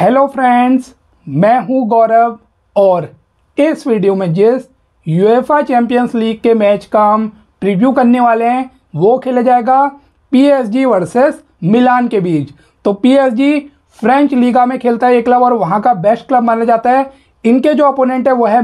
Hello friends, मैं हूं गौरव और इस वीडियो में जिस यूईएफए चैम्पियंस लीग के मैच का हम प्रीव्यू करने वाले हैं वो खेला जाएगा पीएसजी वर्सेस मिलान के बीच। तो पीएसजी फ्रेंच लीगा में खेलता है ये क्लब और वहाँ का बेस्ट क्लब माना जाता है। इनके जो अपोनेंट है वो है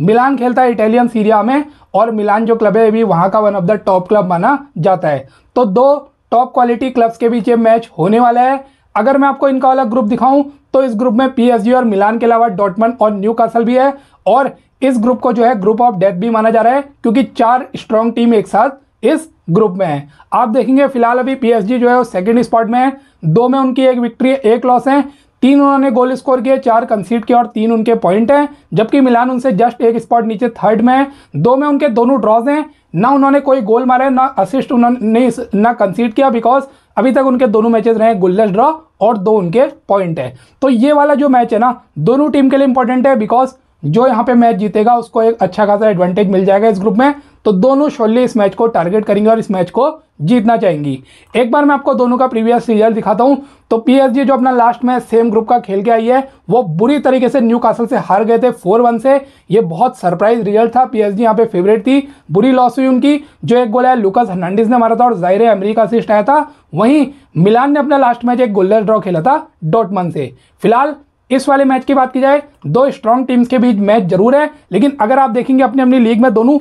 मिलान खेलता है इटालियन सीरिया में और मिलान जो क्लब है भी वहाँ का one of the top club माना जाता है। तो दो टॉप क्वालिटी क्लब्स के बीच ये मैच होने वाला है। अगर मैं आपको इनका वाला ग्रुप दिखाऊं तो इस ग्रुप में पीएसजी और मिलान के अलावा डॉर्टमंड और न्यूकासल भी है और इस ग्रुप को जो है ग्रुप ऑफ डेथ भी माना जा रहा है क्योंकि चार स्ट्रॉन्ग टीम एक साथ इस ग्रुप में है। आप देखेंगे फिलहाल अभी पीएसजी जो है वो सेकंड स्पॉट में है। दो में उनकी एक विक्ट्री एक लॉस है, तीन उन्होंने गोल स्कोर किए, चार कंसीड किए और तीन उनके पॉइंट हैं, जबकि मिलान उनसे जस्ट एक स्पॉट नीचे थर्ड में है। दो में उनके दोनों ड्रॉज हैं, ना उन्होंने कोई गोल मारा है, ना असिस्ट उन्होंने ना कंसीड किया, बिकॉज अभी तक उनके दोनों मैचेस रहे गोललेस ड्रॉ और दो उनके पॉइंट है। तो ये वाला जो मैच है ना दोनों टीम के लिए इंपॉर्टेंट है बिकॉज जो यहाँ पे मैच जीतेगा उसको एक अच्छा खासा एडवांटेज मिल जाएगा इस ग्रुप में। तो दोनों शोल्ली इस मैच को टारगेट करेंगे और इस मैच को जीतना चाहेंगी। एक बार मैं आपको दोनों का प्रीवियस रिजल्ट दिखाता हूं। तो पीएसजी जो अपना लास्ट मैच सेम ग्रुप का खेल के आई है वो बुरी तरीके से न्यूकासल से हार गए थे 4-1 से। ये बहुत सरप्राइज रिजल्ट था, पीएसजी यहाँ पे फेवरेट थी, बुरी लॉस हुई उनकी। जो एक गोल है लुका फर्नांडिस ने मारा था और ज़ैरे अमेरिका का असिस्ट आया था। वहीं मिलान ने अपना लास्ट मैच एक गोललेस ड्रॉ खेला था डॉर्टमंड से। फिलहाल इस वाले मैच की बात की जाए, दो स्ट्रॉन्ग टीम्स के बीच मैच जरूर है, लेकिन अगर आप देखेंगे अपनी अपनी लीग में दोनों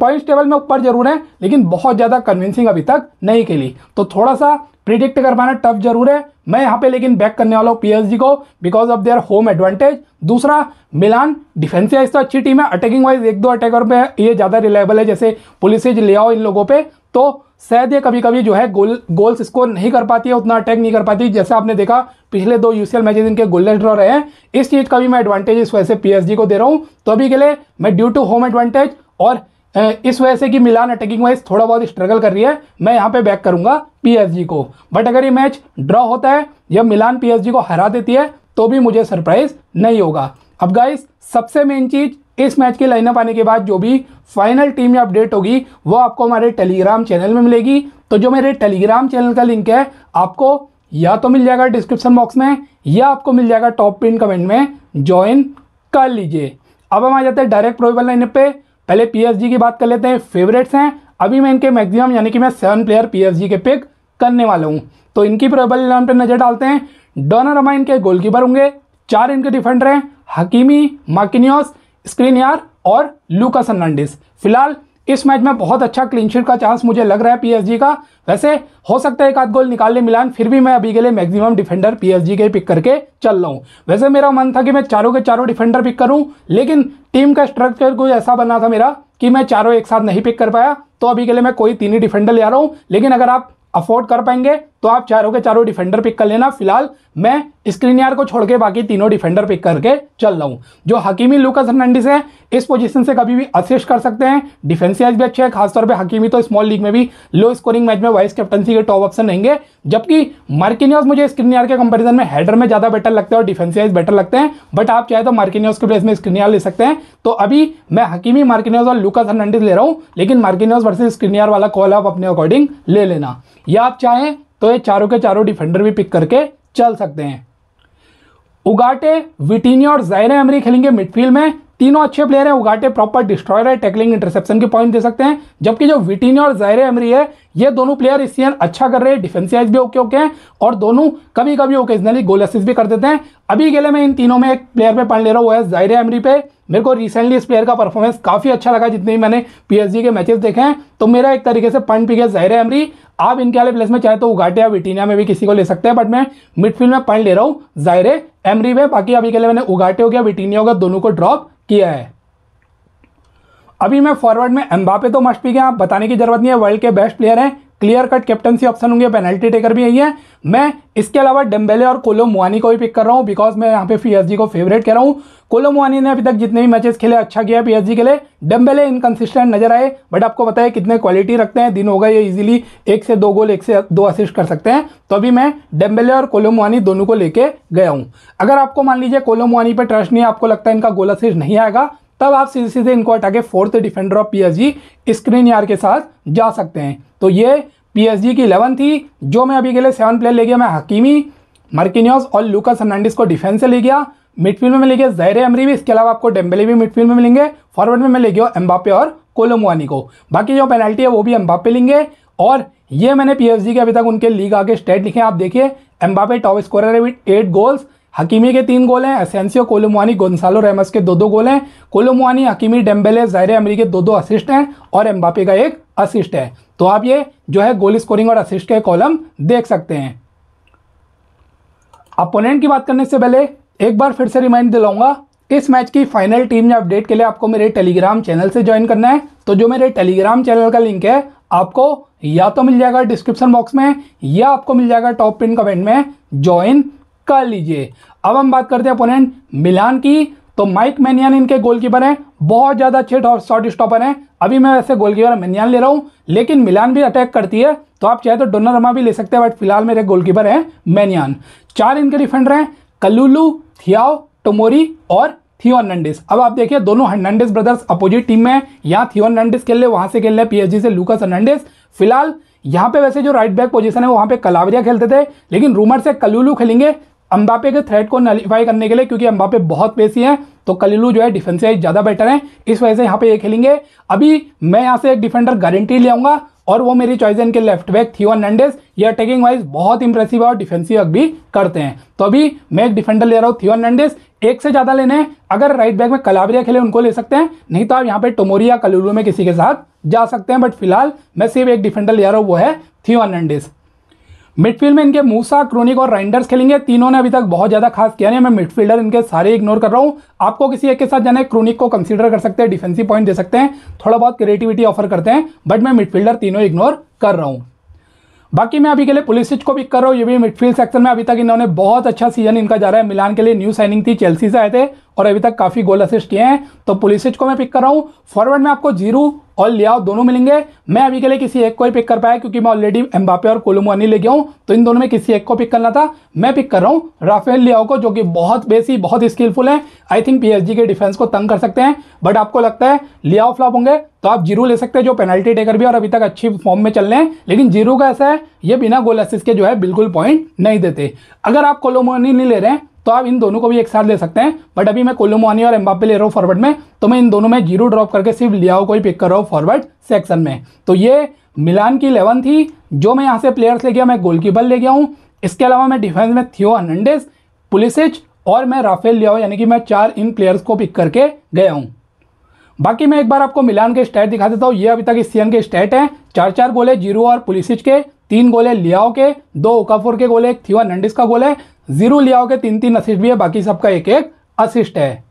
पॉइंट्स टेबल में ऊपर जरूर है, लेकिन बहुत ज़्यादा कन्विंसिंग अभी तक नहीं खेली। तो थोड़ा सा प्रिडिक्ट कर पाना टफ जरूर है। मैं यहाँ पे लेकिन बैक करने वाला हूँ पीएसजी को because of their home advantage. दूसरा मिलान डिफेंस वाइज तो अच्छी टीम है, अटैकिंग वाइज एक दो अटैकर पे ये ज़्यादा रिलायबल है जैसे पुलिसिच लेआओ इन लोगों पे, तो शायद ये कभी कभी जो है गोल्स स्कोर नहीं कर पाती है, उतना अटैक नहीं कर पाती। जैसे आपने देखा पिछले दो यूसीएल मैचेस इनके गोललेस ड्रॉ रहे हैं। इस चीज़ का भी मैं एडवांटेज इस वजह से पीएसजी को दे रहा हूँ। तो अभी के लिए मैं ड्यू टू होम एडवांटेज और इस वजह से कि मिलान अटैकिंग वाइज थोड़ा बहुत स्ट्रगल कर रही है, मैं यहाँ पे बैक करूँगा पीएसजी को। बट अगर ये मैच ड्रॉ होता है या मिलान पीएसजी को हरा देती है तो भी मुझे सरप्राइज नहीं होगा। अब गाइस सबसे मेन चीज़ इस मैच की लाइनअप आने के बाद जो भी फाइनल टीम में अपडेट होगी वो आपको हमारे टेलीग्राम चैनल में मिलेगी। तो जो मेरे टेलीग्राम चैनल का लिंक है आपको या तो मिल जाएगा डिस्क्रिप्शन बॉक्स में या आपको मिल जाएगा टॉप पिन कमेंट में, ज्वाइन कर लीजिए। अब हम आ जाते हैं डायरेक्ट प्रोबेबल लाइनअप पे। पहले पीएसजी की बात कर लेते हैं, फेवरेट्स हैं। अभी मैं इनके मैक्सिमम यानी कि मैं 7 प्लेयर पीएसजी के पिक करने वाला हूं। तो इनकी प्रोबेबल 11 पे नजर डालते हैं। डोन्नारुम्मा इनके गोलकीपर होंगे, 4 इनके डिफेंडर हैं, हकीमी, मार्किन्योस, श्क्रीनियार और लूका हर्नांडेज़। फिलहाल इस मैच में बहुत अच्छा क्लीन शीट का चांस मुझे लग रहा है पीएसजी का। वैसे हो सकता है एक आध गोल निकाल ले मिलान, फिर भी मैं अभी के लिए मैक्सिमम डिफेंडर पीएसजी के पिक करके चल रहा हूँ। वैसे मेरा मन था कि मैं चारों के चारों डिफेंडर पिक करूँ, लेकिन टीम का स्ट्रक्चर कुछ ऐसा बना था मेरा कि मैं चारों एक साथ नहीं पिक कर पाया। तो अभी के लिए मैं कोई 3 ही डिफेंडर ले आ रहा हूँ, लेकिन अगर आप अफोर्ड कर पाएंगे तो आप चारों के चारों डिफेंडर पिक कर लेना। फिलहाल मैं स्क्रीनियर को छोड़ के बाकी तीनों डिफेंडर पिक करके चल रहा हूँ। जो हकीमी लुकास हर्नांडेज़ है इस पोजीशन से कभी भी असिस्ट कर सकते हैं, डिफेंस वाइज भी अच्छे हैं। खासतौर पे हकीमी तो स्मॉल लीग में भी लो स्कोरिंग मैच में वाइस कैप्टनसी के टॉप ऑप्शन रहेंगे, जबकि मार्किन्योस मुझे स्क्रीनियर के कंपेरिजन में हेडर में ज़्यादा बेटर लगते हैं और डिफेंस वाइज बेटर लगते हैं। बट आप चाहे तो मार्किन्योस के प्लेस में स्क्रीनियर ले सकते हैं। तो अभी मैं हकीमी, मार्किन्योस और लुकास हर्नांडेज़ ले रहा हूँ, लेकिन मार्किन्योस वर्सेस स्क्रीनियर वाला कॉल आप अपने अकॉर्डिंग ले लेना, या आप चाहें तो ये चारों के चारों डिफेंडर भी पिक करके चल सकते हैं। उगाटे, विटिनियर और ज़ैरे एमरी खेलेंगे मिडफील्ड में, तीनों अच्छे प्लेयर हैं। उगाटे प्रॉपर डिस्ट्रॉयर है, टैकलिंग इंटरसेप्शन के पॉइंट दे सकते हैं, जबकि जो विटिनियर और ज़ैरे एमरी है ये दोनों प्लेयर इस सीजन अच्छा कर रहे हैं, डिफेंस वाइज भी ओके हैं और दोनों कभी कभी ओकेजनली गोल असिस्ट भी कर देते हैं। अभी के लिए मैं इन तीनों में एक प्लेयर पे पॉइंट ले रहा हूँ, वो है ज़ैरे एमरी पे। मेरे को रिसेंटली इस प्लेयर का परफॉर्मेंस काफ़ी अच्छा लगा जितने भी मैंने पीएसजी के मैचेस देखे हैं। तो मेरा एक तरीके से पॉइंट पिक है ज़ैरे एमरी। आप इनके वाले प्लेस में चाहे तो उगाटे या विटिनिया में भी किसी को ले सकते हैं, बट मैं मिडफील्ड में पॉइंट ले रहा हूँ ज़ैरे एमरी पे। बाकी अभी के लिए मैंने उगाटे हो गया, विटिनिया हो गया, दोनों को ड्रॉप किया है। अभी मैं फॉरवर्ड में एम्बापे तो मस्ट पिक है, आप बताने की जरूरत नहीं है, वर्ल्ड के बेस्ट प्लेयर हैं, क्लियर कट कैप्टनसी ऑप्शन होंगे, पेनल्टी टेकर भी यही है। मैं इसके अलावा डम्बेले और कोलो मुआनी को भी पिक कर रहा हूँ बिकॉज मैं यहाँ पे पीएसजी को फेवरेट कह रहा हूँ। कोलो मुआनी ने अभी तक जितने भी मैचेस खेले अच्छा किया है पीएसजी के लिए। डम्बेले इनकंसिस्टेंट नजर आए, बट आपको बताया कितने क्वालिटी रखते हैं, दिन होगा ये इजीली 1 से 2 गोल 1 से 2 असिस्ट कर सकते हैं। तो अभी मैं डम्बेले और कोलो मुआनी दोनों को लेके गया हूँ। अगर आपको मान लीजिए कोलो मुआनी पर ट्रस्ट नहीं है, आपको लगता है इनका गोल असिस्ट नहीं आएगा, तब आप सीधे सीधे इनको हटा के 4th defender of PSG Skriniar के साथ जा सकते हैं। तो ये पीएसजी की 11 थी। जो मैं अभी के लिए 7 प्लेयर ले गया, मैं हकीमी, मार्किन्योस और लूका फर्नांडिस को डिफेंस से ले गया। मिडफील्ड में मिलेंगे ज़ैरे एमरी भी, इसके अलावा आपको डम्बेले भी मिडफील्ड में मिलेंगे। फॉरवर्ड में मिलेगा एम्बापे और कोलो मुआनी को। बाकी जो पेनल्टी है वो भी एम्बापे लेंगे। और ये मैंने पीएसजी के अभी तक उनके लीग आके स्टेट लिखे हैं, आप देखिए एम्बापे टॉप स्कोरर है विद 8 गोल्स, हकीमी के 3 गोल हैं, एसेंसियो कोलो मुआनी गोंसालो रेमस के 2 गोल हैं। कोलो मुआनी, हकीमी, डम्बेले, ज़ैरे एमरी के 2 असिस्ट हैं और एम्बापे का 1 असिस्ट है। तो आप ये जो है गोल स्कोरिंग और असिस्ट के कॉलम देख सकते हैं। अपोनेंट की बात करने से पहले एक बार फिर से रिमाइंड दिलाऊंगा, इस मैच की फाइनल टीम या अपडेट के लिए आपको मेरे टेलीग्राम चैनल से ज्वाइन करना है। तो जो मेरे टेलीग्राम चैनल का लिंक है आपको या तो मिल जाएगा डिस्क्रिप्शन बॉक्स में या आपको मिल जाएगा टॉप पिन कमेंट में, ज्वाइन कर लीजिए। अब हम बात करते हैं अपोनेंट मिलान की। तो माइक मेनियन इनके गोलकीपर हैं, बहुत ज़्यादा अच्छे शॉट स्टॉपर हैं। अभी मैं वैसे गोलकीपर मेनियन ले रहा हूँ, लेकिन मिलान भी अटैक करती है, तो आप चाहे तो डोन्नारुम्मा भी ले सकते हैं, बट फिलहाल मेरे गोलकीपर हैं मेनियन। 4 इनके डिफेंडर हैं, कलुलू, थियाओ, टोमोरी और थियोर्नडिस। अब आप देखिए दोनों हर्नांडेज़ ब्रदर्स अपोजिट टीम में हैं, यहाँ थियोर्नडिस खेल रहे, वहाँ से खेल रहे पीएसजी से लुकास हर्नांडेज़। फिलहाल यहाँ पे वैसे जो राइट बैक पोजीशन है वहाँ पे कलाब्रिया खेलते थे, लेकिन रूमर से कलुलू खेलेंगे एम्बापे के थ्रेट को नलीफाई करने के लिए, क्योंकि एम्बापे बहुत पेसी हैं, तो कलुलू जो है डिफेंसिव ज़्यादा बेटर हैं, इस वजह से यहाँ पे ये खेलेंगे। अभी मैं यहाँ से एक डिफेंडर गारंटी ले आऊँगा और वो मेरी चॉइस है इनके लेफ्ट बैक थीअर्नैंडिस। ये अटैकिंग वाइज बहुत इंप्रेसिव है और डिफेंसिव भी करते हैं। तो अभी मैं एक डिफेंडर ले रहा हूँ थीअर्नैंडिस, 1 से ज़्यादा लेने हैं। अगर राइट बैक में कलाब्रिया खेले उनको ले सकते हैं, नहीं तो आप यहाँ पे टोमोरी या कलुलू में किसी के साथ जा सकते हैं, बट फिलहाल मैं सिर्फ एक डिफेंडर ले रहा हूँ, वो है थीअर्नैंडिस। मिडफील्ड में इनके मूसा, क्रोनिक और राइडर्स खेलेंगे। तीनों ने अभी तक बहुत ज़्यादा खास किया नहीं, मैं मिडफील्डर इनके सारे इग्नोर कर रहा हूँ। आपको किसी एक के साथ जाना है, क्रोनिक को कंसीडर कर सकते हैं, डिफेंसिव पॉइंट दे सकते हैं, थोड़ा बहुत क्रिएटिविटी ऑफर करते हैं, बट मैं मिडफील्डर तीनों इग्नोर कर रहा हूँ। बाकी मैं अभी के लिए पुलिसिच को पिक कर रहा हूँ, ये भी मिडफील्ड सेक्शन में। अभी तक इन्होंने बहुत अच्छा सीजन इनका जा रहा है, मिलान के लिए न्यू साइनिंग थी, चेल्सी से आए थे और अभी तक काफ़ी गोल असिस्ट किए हैं, तो पुलिसिच को मैं पिक कर रहा हूँ। फॉरवर्ड में आपको जीरो और लेआओ दोनों मिलेंगे, मैं अभी के लिए किसी एक को ही पिक कर पाया क्योंकि मैं ऑलरेडी एम्बापे और कोलो मुआनी ले गया हूँ, तो इन दोनों में किसी एक को पिक करना था। मैं पिक कर रहा हूँ राफेल लेआओ को, जो कि बहुत बेसी बहुत स्किलफुल है, आई थिंक पीएसजी के डिफेंस को तंग कर सकते हैं, बट आपको लगता है लेआओ फ्लॉप होंगे तो आप जीरो ले सकते हैं, जो पेनल्टी टेकर भी और अभी तक अच्छी फॉर्म में चल रहे हैं। लेकिन जीरो का ऐसा है ये बिना गोल असिस्ट के जो है बिल्कुल पॉइंट नहीं देते। अगर आप कोलो मुआनी नहीं ले रहे हैं तो आप इन दोनों को भी एक साथ ले सकते हैं, बट अभी मैं कोलो मुआनी और एम्बापे ले रहा हूँ फॉरवर्ड में, तो मैं इन दोनों में जीरो ड्रॉप करके सिर्फ लेआओ को ही पिक कर रहा हूँ फॉरवर्ड सेक्शन में। तो ये मिलान की 11 थी जो मैं यहाँ से प्लेयर्स ले गया। मैं गोलकीपर ले गया हूँ, इसके अलावा मैं डिफेंस में थियोर्नडिस, पुलिसिच और मैं राफेल लेआओ, यानी कि मैं 4 इन प्लेयर्स को पिक करके गया हूँ। बाकी मैं एक बार आपको मिलान के स्टैट दिखा देता हूँ, ये अभी तक इस सीजन के स्टैट हैं। 4 गोल है जीरो और पुलिसिच के, 3 गोल है लेआओ के, 2 ओकाफोर के गोल है, 1 थियोर्नडिस का गोल है। जीरो लियाओ के 3 असिस्ट भी है, बाकी सबका 1 असिस्ट है।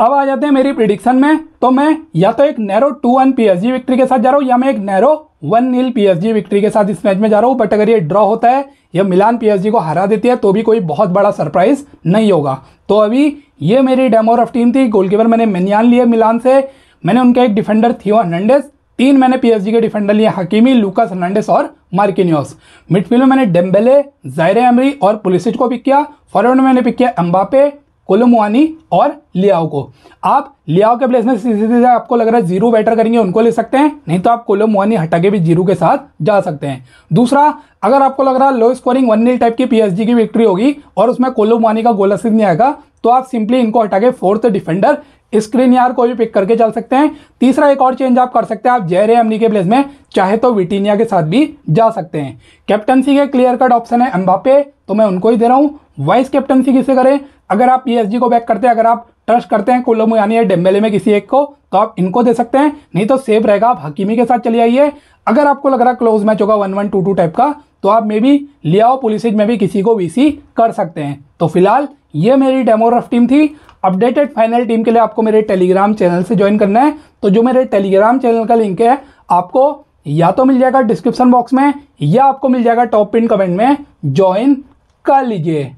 अब आ जाते हैं मेरी प्रिडिक्शन में। तो मैं या तो एक नैरो 2-1 पीएसजी विक्ट्री के साथ जा रहा हूँ या मैं एक नैरो 1-0 पीएसजी विक्ट्री के साथ इस मैच में जा रहा हूँ। बट अगर ये ड्रॉ होता है या मिलान पीएसजी को हरा देती है तो भी कोई बहुत बड़ा सरप्राइज नहीं होगा। तो अभी ये मेरी डेमो रफ टीम थी। गोलकीपर मैंने मेनियन लिए मिलान से, मैंने उनका एक डिफेंडर थियोर्नडिस, 3 मैंने पीएसजी के डिफेंडर लिए हकीमी, लुकास हर्नांडेज़ और मार्किन्योस। मिडफील्ड में मैंने डम्बेले, ज़ैरे एमरी और पुलिसिच को पिक किया। फॉरवर्ड में मैंने पिक किया एम्बापे, कोलो मुआनी और लेआओ को। आप लेआओ के प्लेस में सीधे सीधे आपको लग रहा है जीरो बेटर करेंगे, उनको ले सकते हैं, नहीं तो आप कोलो मुआनी हटा के भी जीरो के साथ जा सकते हैं। दूसरा, अगर आपको लग रहा है लो स्कोरिंग 1-0 टाइप की पीएसजी की विक्ट्री होगी और उसमें कोलो मुआनी का गोल असिस्ट नहीं आएगा, तो आप सिंपली इनको हटा के 4th डिफेंडर स्क्रीनियार को भी पिक करके चल सकते हैं। तीसरा, एक और चेंज आप कर सकते हैं, आप ज़ैरे एमरी के प्लेस में चाहे तो विटिनियर के साथ भी जा सकते हैं। कैप्टनसी के क्लियर कट ऑप्शन है एम्बापे, तो मैं उनको ही दे रहा हूँ। वाइस कैप्टनसी किसे करें? अगर आप पीएसजी को बैक करते हैं, अगर आप ट्रस्ट करते हैं कोलो मुआनी या डम्बेले में किसी एक को, तो आप इनको दे सकते हैं, नहीं तो सेफ रहेगा आप हकीमी के साथ चले आइए। अगर आपको लग रहा क्लोज मैच होगा 1-1, 2-2 टाइप का, तो आप मे भी लेआओ, पुलिसिच में भी किसी को वीसी कर सकते हैं। तो फिलहाल ये मेरी डेमो रफ टीम थी। अपडेटेड फाइनल टीम के लिए आपको मेरे टेलीग्राम चैनल से ज्वाइन करना है, तो जो मेरे टेलीग्राम चैनल का लिंक है आपको या तो मिल जाएगा डिस्क्रिप्शन बॉक्स में या आपको मिल जाएगा टॉप पिन कमेंट में, ज्वाइन कर लीजिए।